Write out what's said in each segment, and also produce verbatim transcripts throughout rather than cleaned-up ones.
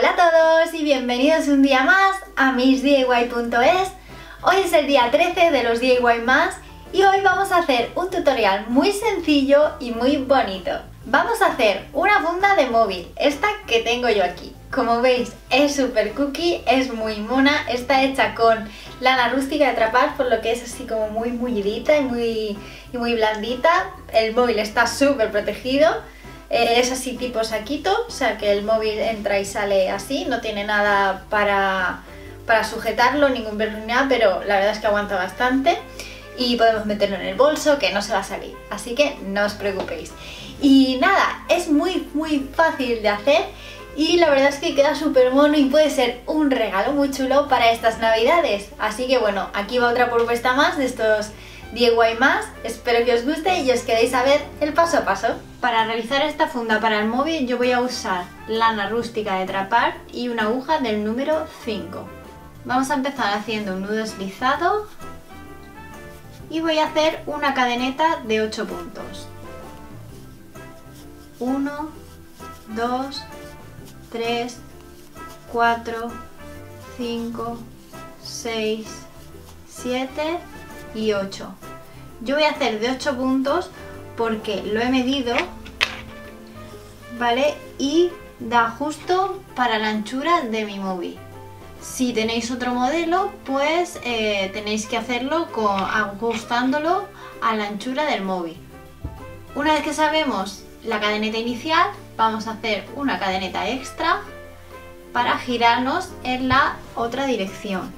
Hola a todos y bienvenidos un día más a Miss D I Y punto es. Hoy es el día trece de los D I Y más y hoy vamos a hacer un tutorial muy sencillo y muy bonito. Vamos a hacer una funda de móvil, esta que tengo yo aquí. Como veis es super cookie, es muy mona, está hecha con lana rústica de trapar, por lo que es así como muy mullidita y muy, y muy blandita. El móvil está súper protegido. Eh, es así tipo saquito, o sea que el móvil entra y sale así, no tiene nada para, para sujetarlo, ningún velcro ni nada, pero la verdad es que aguanta bastante y podemos meterlo en el bolso que no se va a salir, así que no os preocupéis. Y nada, es muy muy fácil de hacer y la verdad es que queda súper mono y puede ser un regalo muy chulo para estas navidades, así que bueno, aquí va otra propuesta más de estos D I Y más, espero que os guste y os quedéis a ver el paso a paso. Para realizar esta funda para el móvil yo voy a usar lana rústica de trapar y una aguja del número cinco. Vamos a empezar haciendo un nudo deslizado y voy a hacer una cadeneta de ocho puntos. uno, dos, tres, cuatro, cinco, seis, siete y ocho. Yo voy a hacer de ocho puntos porque lo he medido, ¿vale? Y da justo para la anchura de mi móvil. Si tenéis otro modelo, pues eh, tenéis que hacerlo con, ajustándolo a la anchura del móvil. Una vez que sabemos la cadeneta inicial, vamos a hacer una cadeneta extra para girarnos en la otra dirección.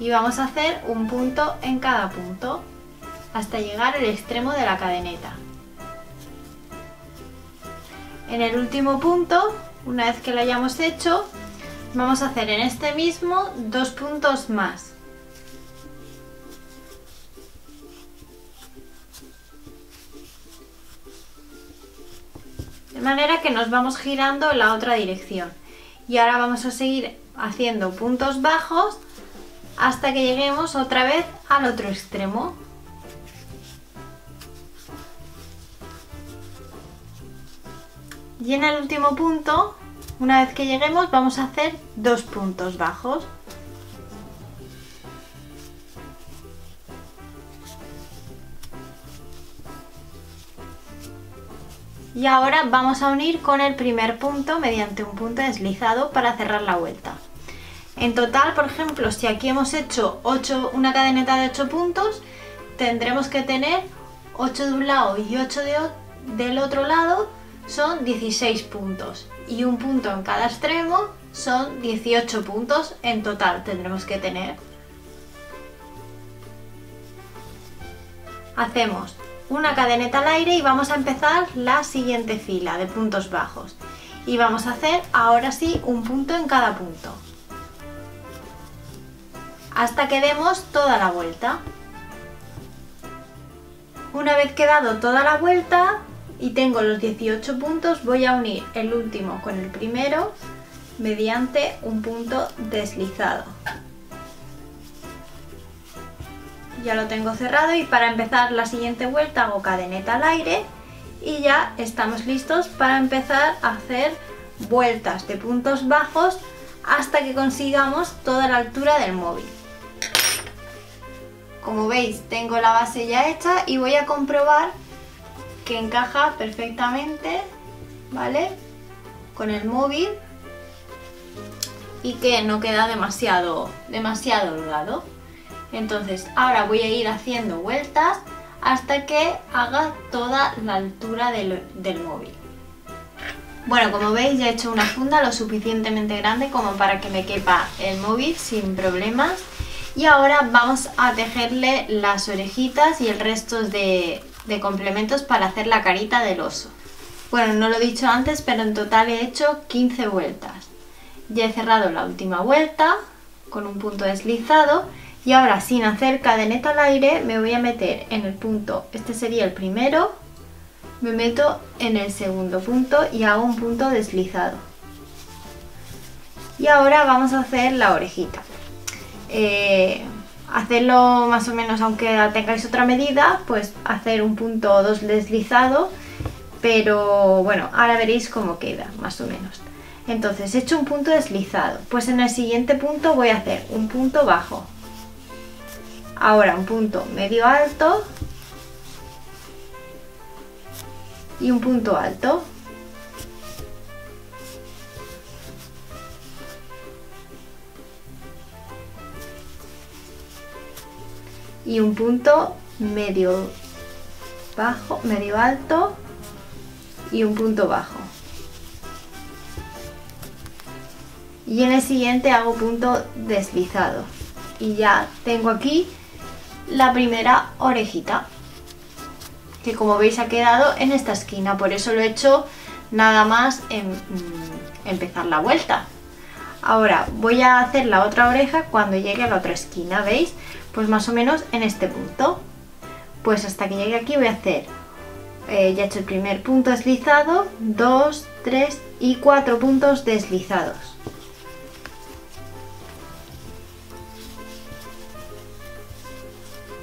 Y vamos a hacer un punto en cada punto hasta llegar al extremo de la cadeneta. En el último punto, una vez que lo hayamos hecho, vamos a hacer en este mismo dos puntos más. De manera que nos vamos girando en la otra dirección. Y ahora vamos a seguir haciendo puntos bajos hasta que lleguemos otra vez al otro extremo. Y en el último punto, una vez que lleguemos, vamos a hacer dos puntos bajos. Y ahora vamos a unir con el primer punto mediante un punto deslizado para cerrar la vuelta. En total, por ejemplo, si aquí hemos hecho ocho, una cadeneta de ocho puntos, tendremos que tener ocho de un lado y ocho de, del otro lado, son dieciséis puntos. Y un punto en cada extremo son dieciocho puntos en total tendremos que tener. Hacemos una cadeneta al aire y vamos a empezar la siguiente fila de puntos bajos. Y vamos a hacer ahora sí un punto en cada punto, hasta que demos toda la vuelta. Una vez que he dado toda la vuelta y tengo los dieciocho puntos, voy a unir el último con el primero mediante un punto deslizado. Ya lo tengo cerrado y para empezar la siguiente vuelta hago cadeneta al aire y ya estamos listos para empezar a hacer vueltas de puntos bajos hasta que consigamos toda la altura del móvil. Como veis, tengo la base ya hecha y voy a comprobar que encaja perfectamente, ¿vale?, con el móvil y que no queda demasiado, demasiado holgado. Entonces ahora voy a ir haciendo vueltas hasta que haga toda la altura del, del móvil. Bueno, como veis ya he hecho una funda lo suficientemente grande como para que me quepa el móvil sin problemas. Y ahora vamos a tejerle las orejitas y el resto de, de complementos para hacer la carita del oso. Bueno, no lo he dicho antes, pero en total he hecho quince vueltas. Ya he cerrado la última vuelta con un punto deslizado y ahora, sin hacer cadeneta al aire, me voy a meter en el punto, este sería el primero, me meto en el segundo punto y hago un punto deslizado. Y ahora vamos a hacer la orejita. Eh, hacerlo más o menos, aunque tengáis otra medida, pues hacer un punto o dos deslizado, pero bueno, ahora veréis cómo queda más o menos. Entonces he hecho un punto deslizado, pues en el siguiente punto voy a hacer un punto bajo, ahora un punto medio alto y un punto alto. Y un punto medio bajo, medio alto y un punto bajo. Y en el siguiente hago punto deslizado. Y ya tengo aquí la primera orejita, que como veis ha quedado en esta esquina, por eso lo he hecho nada más en, mm, empezar la vuelta. Ahora voy a hacer la otra oreja cuando llegue a la otra esquina, ¿veis? Pues más o menos en este punto. Pues hasta que llegue aquí voy a hacer, eh, ya he hecho el primer punto deslizado, dos, tres y cuatro puntos deslizados.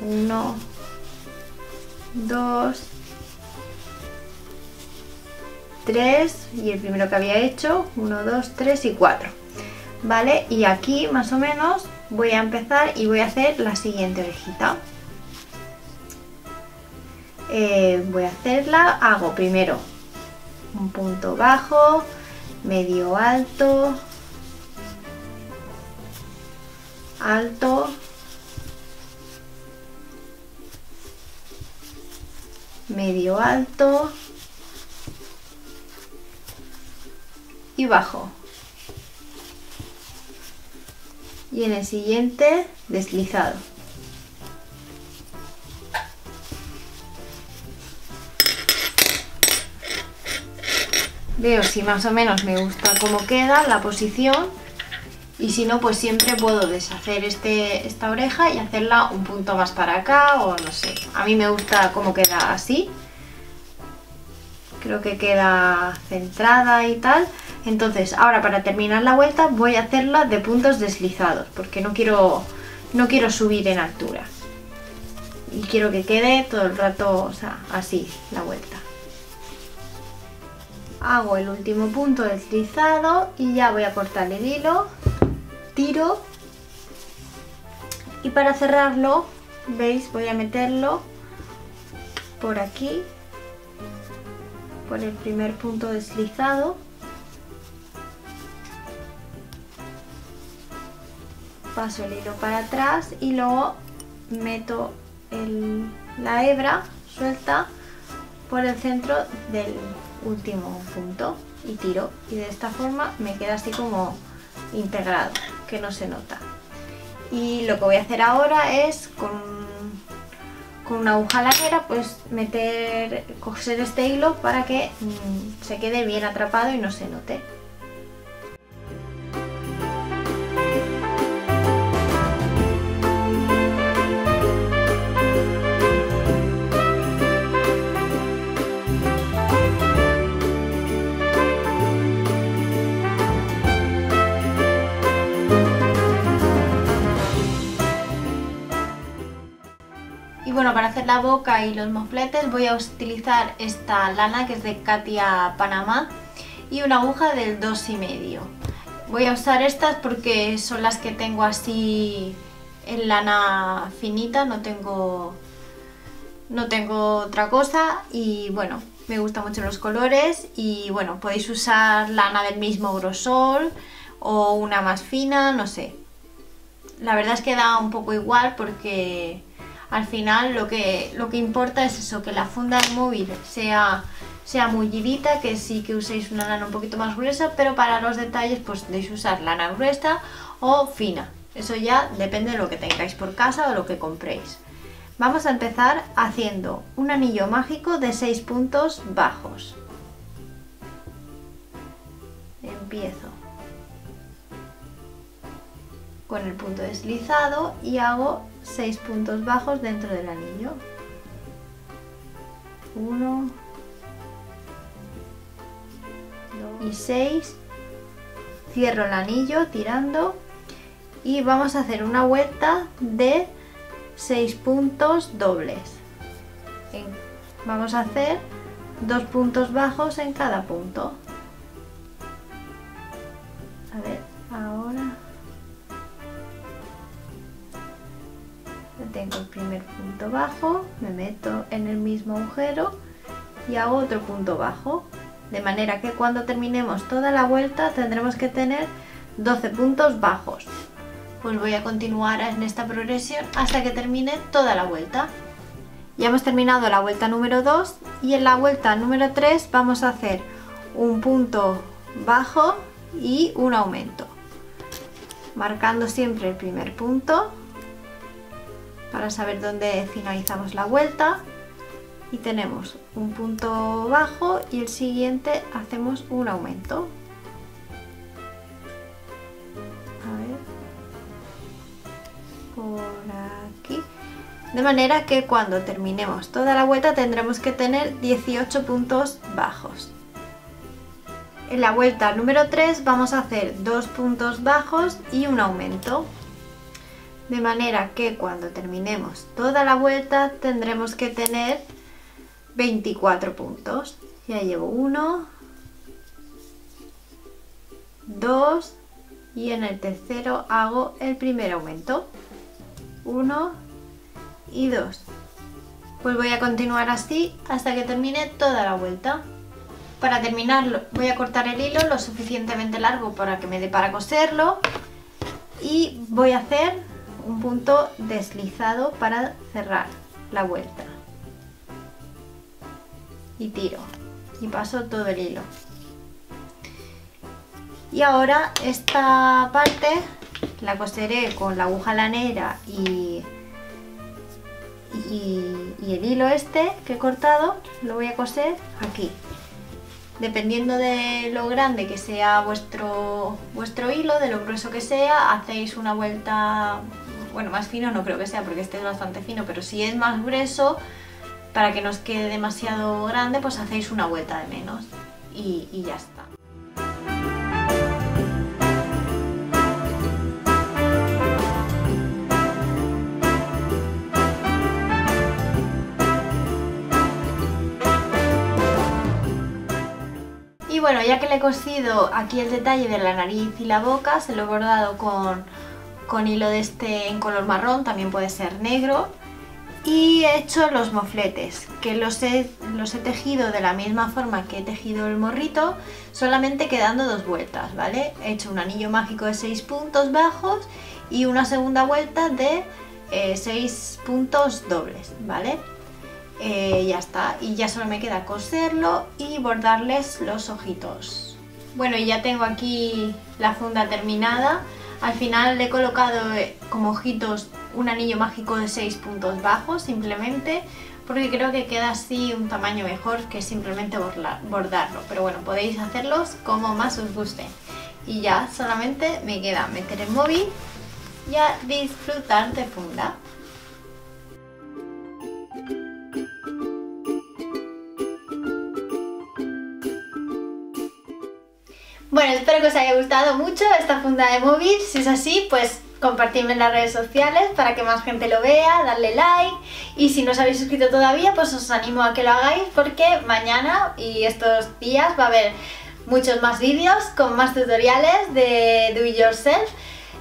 Uno, dos, tres y el primero que había hecho, uno, dos, tres y cuatro. Vale, y aquí más o menos voy a empezar y voy a hacer la siguiente orejita. Eh, voy a hacerla, hago primero un punto bajo, medio alto, alto, medio alto y bajo. Y en el siguiente deslizado. Veo si más o menos me gusta cómo queda la posición, y si no, pues siempre puedo deshacer este, esta oreja y hacerla un punto más para acá, o no sé. A mí me gusta cómo queda así. Creo que queda centrada y tal. Entonces ahora, para terminar la vuelta, voy a hacerla de puntos deslizados, porque no quiero, no quiero subir en altura y quiero que quede todo el rato, o sea, así la vuelta. Hago el último punto deslizado y ya voy a cortar el hilo, tiro, y para cerrarlo, veis, voy a meterlo por aquí, por el primer punto deslizado, paso el hilo para atrás y luego meto el, la hebra suelta por el centro del último punto y tiro, y de esta forma me queda así como integrado, que no se nota. Y lo que voy a hacer ahora es con, con una aguja larguera, pues meter, coser este hilo para que mmm, se quede bien atrapado y no se note. Bueno, para hacer la boca y los mofletes voy a utilizar esta lana que es de Katia Panamá y una aguja del dos y medio. Voy a usar estas porque son las que tengo así en lana finita, no tengo, no tengo otra cosa, y bueno, me gustan mucho los colores. Y bueno, podéis usar lana del mismo grosor o una más fina, no sé. La verdad es que da un poco igual, porque al final lo que, lo que importa es eso, que la funda del móvil sea, sea muy llivita, que sí que uséis una lana un poquito más gruesa, pero para los detalles pues podéis usar lana gruesa o fina. Eso ya depende de lo que tengáis por casa o lo que compréis. Vamos a empezar haciendo un anillo mágico de seis puntos bajos. Empiezo con el punto deslizado y hago seis puntos bajos dentro del anillo. uno y seis. Cierro el anillo tirando y vamos a hacer una vuelta de seis puntos dobles. Vamos a hacer dos puntos bajos en cada punto. A ver, ahora tengo el primer punto bajo, me meto en el mismo agujero y hago otro punto bajo, de manera que cuando terminemos toda la vuelta tendremos que tener doce puntos bajos. Pues voy a continuar en esta progresión hasta que termine toda la vuelta. Ya hemos terminado la vuelta número dos y en la vuelta número tres vamos a hacer un punto bajo y un aumento, marcando siempre el primer punto para saber dónde finalizamos la vuelta, y tenemos un punto bajo y el siguiente hacemos un aumento. A ver, por aquí, de manera que cuando terminemos toda la vuelta tendremos que tener dieciocho puntos bajos. En la vuelta número tres vamos a hacer dos puntos bajos y un aumento, de manera que cuando terminemos toda la vuelta tendremos que tener veinticuatro puntos. Ya llevo uno, dos y en el tercero hago el primer aumento, uno y dos. Pues voy a continuar así hasta que termine toda la vuelta. Para terminarlo voy a cortar el hilo lo suficientemente largo para que me dé para coserlo y voy a hacer un punto deslizado para cerrar la vuelta y tiro y paso todo el hilo. Y ahora esta parte la coseré con la aguja lanera y, y, y el hilo este que he cortado lo voy a coser aquí. Dependiendo de lo grande que sea vuestro, vuestro hilo, de lo grueso que sea, hacéis una vuelta. Bueno, más fino no creo que sea porque este es bastante fino, pero si es más grueso, para que no os quede demasiado grande, pues hacéis una vuelta de menos y, y ya está. Y bueno, ya que le he cosido aquí el detalle de la nariz y la boca, se lo he bordado con, con hilo de este en color marrón, también puede ser negro. Y he hecho los mofletes, que los he, los he tejido de la misma forma que he tejido el morrito, solamente quedando dos vueltas, ¿vale? He hecho un anillo mágico de seis puntos bajos y una segunda vuelta de eh, seis puntos dobles, ¿vale? Eh, ya está, y ya solo me queda coserlo y bordarles los ojitos. Bueno, y ya tengo aquí la funda terminada. Al final le he colocado eh, como ojitos un anillo mágico de seis puntos bajos, simplemente porque creo que queda así un tamaño mejor que simplemente borla, bordarlo, pero bueno, podéis hacerlos como más os guste. Y ya solamente me queda meter el móvil y a disfrutar de funda. Bueno, espero que os haya gustado mucho esta funda de móvil. Si es así, pues compartidme en las redes sociales para que más gente lo vea, darle like, y si no os habéis suscrito todavía, pues os animo a que lo hagáis porque mañana y estos días va a haber muchos más vídeos con más tutoriales de do it yourself,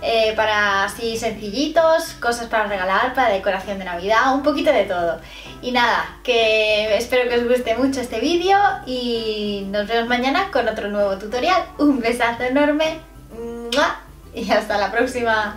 eh, para así sencillitos, cosas para regalar, para decoración de Navidad, un poquito de todo. Y nada, que espero que os guste mucho este vídeo y nos vemos mañana con otro nuevo tutorial. Un besazo enorme y hasta la próxima.